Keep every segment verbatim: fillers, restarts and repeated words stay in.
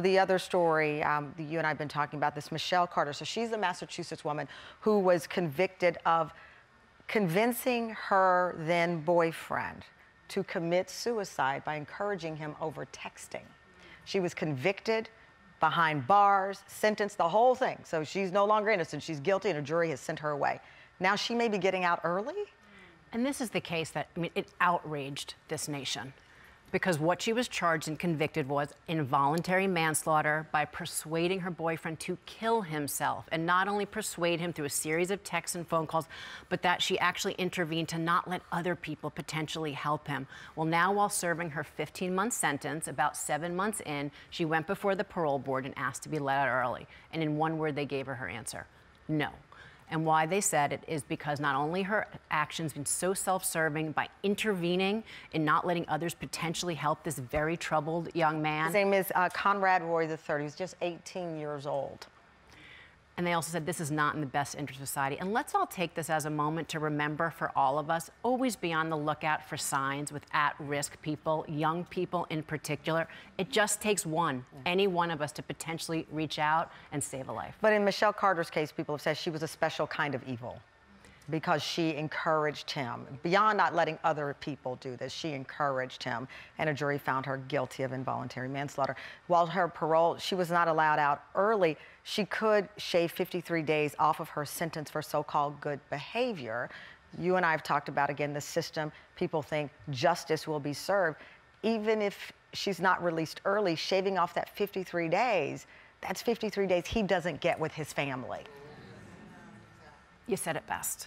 Um, the other story um, you and I have been talking about, this Michelle Carter. So she's a Massachusetts woman who was convicted of convincing her then boyfriend to commit suicide by encouraging him over texting. She was convicted, behind bars, sentenced, the whole thing. So she's no longer innocent. She's guilty, and a jury has sent her away. Now she may be getting out early. And this is the case that, I mean, it outraged this nation, because what she was charged and convicted was involuntary manslaughter by persuading her boyfriend to kill himself, and not only persuade him through a series of texts and phone calls, but that she actually intervened to not let other people potentially help him. Well, now while serving her fifteen month sentence, about seven months in, she went before the parole board and asked to be let out early. And in one word, they gave her her answer: no. And why they said it is because not only her actions been so self-serving by intervening and not letting others potentially help this very troubled young man. His name is uh, Conrad Roy the third. He's just eighteen years old. And they also said this is not in the best interest of society. And let's all take this as a moment to remember, for all of us, always be on the lookout for signs with at-risk people, young people in particular. It just takes one, any one of us, to potentially reach out and save a life. But in Michelle Carter's case, people have said she was a special kind of evil because she encouraged him. Beyond not letting other people do this, she encouraged him, and a jury found her guilty of involuntary manslaughter. While her parole, she was not allowed out early. She could shave fifty-three days off of her sentence for so-called good behavior. You and I have talked about, again, the system. People think justice will be served. Even if she's not released early, shaving off that fifty-three days, that's fifty-three days he doesn't get with his family. You said it best.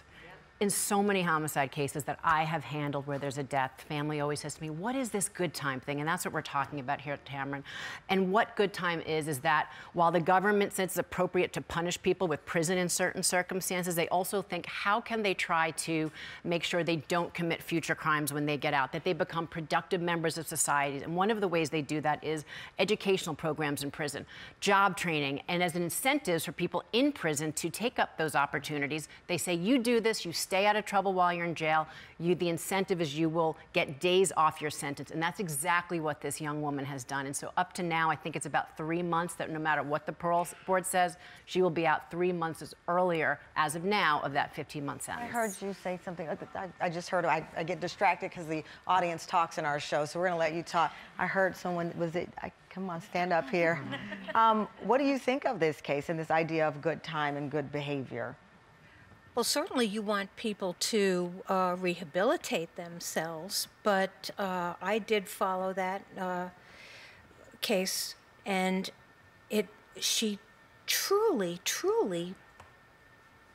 In so many homicide cases that I have handled where there's a death, family always says to me, what is this good time thing? And that's what we're talking about here at Tamron. And what good time is, is that while the government says it's appropriate to punish people with prison in certain circumstances, they also think, how can they try to make sure they don't commit future crimes when they get out, that they become productive members of society? And one of the ways they do that is educational programs in prison, job training, and as an incentive for people in prison to take up those opportunities, they say, you do this, you stay out of trouble while you're in jail. You, the incentive is you will get days off your sentence. And that's exactly what this young woman has done. And so up to now, I think it's about three months that no matter what the parole board says, she will be out three months as earlier as of now of that fifteen month sentence. I heard you say something. I, I just heard, I, I get distracted because the audience talks in our show, so we're going to let you talk. I heard someone, was it, I, come on, stand up here. Um, what do you think of this case and this idea of good time and good behavior? Well, certainly you want people to uh, rehabilitate themselves, but uh, I did follow that uh, case, and it she truly, truly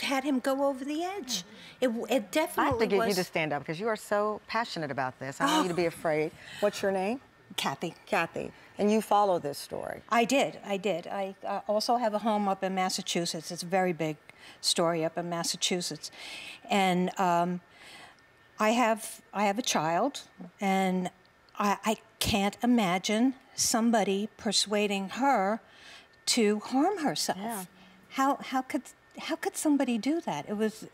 had him go over the edge. Mm-hmm. it, it definitely was... I have to get was... you to stand up, because you are so passionate about this. I don't want you to be afraid. What's your name? Kathy. Kathy. And you follow this story. I did. I did. I uh, also have a home up in Massachusetts. It's a very big story up in Massachusetts. And um, I have I have a child, and I, I can't imagine somebody persuading her to harm herself. Yeah. How how could how could somebody do that? It was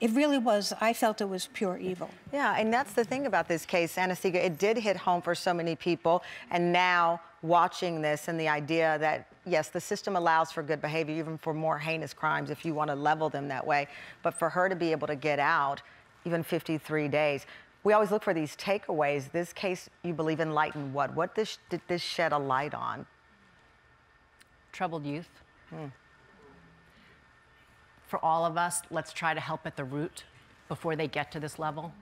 It really was, I felt it was pure evil. Yeah, and that's the thing about this case, Anna Sigga, it did hit home for so many people, and now watching this and the idea that, yes, the system allows for good behavior, even for more heinous crimes, if you want to level them that way, but for her to be able to get out, even fifty-three days, we always look for these takeaways. This case, you believe, enlightened what? What this, did this shed a light on? Troubled youth. Hmm. For all of us, let's try to help at the root before they get to this level.